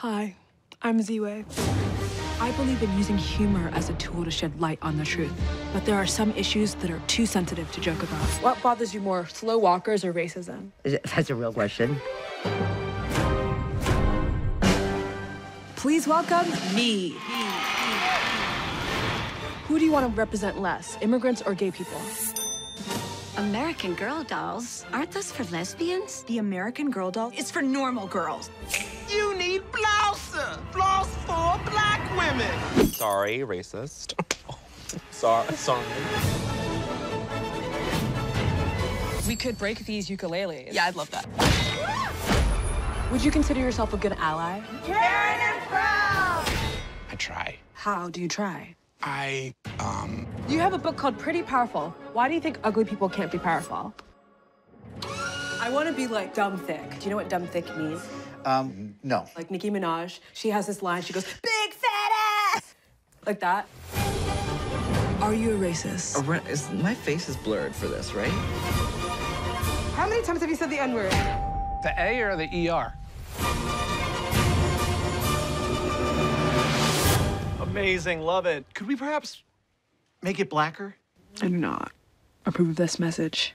Hi, I'm Ziwe. I believe in using humor as a tool to shed light on the truth, but there are some issues that are too sensitive to joke about. What bothers you more, slow walkers or racism? That's a real question. Please welcome me. Who do you want to represent less, immigrants or gay people? American Girl dolls? Aren't those for lesbians? The American Girl doll is for normal girls. You need blouser! Floss for black women! Sorry, racist. Sorry. We could break these ukuleles. Yeah, I'd love that. Would you consider yourself a good ally? Karen and proud! I try. How do you try? You have a book called Pretty Powerful. Why do you think ugly people can't be powerful? I want to be like dumb thick. Do you know what dumb thick means? No. Like Nicki Minaj, she has this line, she goes, "Big fat ass!" Like that. Are you a racist? My face is blurred for this, right? How many times have you said the N-word? The A or the E-R? Amazing, love it. Could we perhaps make it blacker? I do not approve of this message.